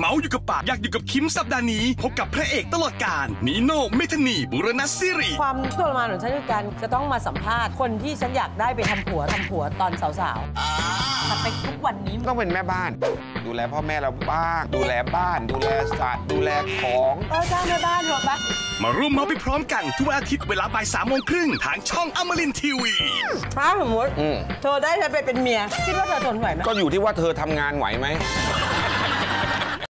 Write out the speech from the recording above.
เมาอยู่กับปากอยากอยู่กับคิมสัปดาห์นี้พบกับพระเอกตลอดกาลนีโน่เมธานีบุรณศิริความทรมานของฉันคือการจะต้องมาสัมภาษณ์คนที่ฉันอยากได้ไปทำผัวตอนสาวๆแต่ทุกวันนี้ต้องเป็นแม่บ้านดูแลพ่อแม่เราบ้างดูแลบ้านดูแลสัตว์ดูแลของจ้างแม่บ้านหรอปะมาร่วมเมาไปพร้อมกันทุกวันอาทิตย์เวลาบ่าย3 โมงครึ่งทางช่องอมรินทร์ทีวีถ้าสมมติเธอได้จะไปเป็นเมียคิดว่าเธอทนไหวไหมก็อยู่ที่ว่าเธอทำงานไหวไหม